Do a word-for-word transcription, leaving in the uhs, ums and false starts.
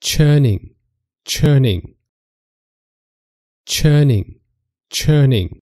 churning, churning, churning, churning.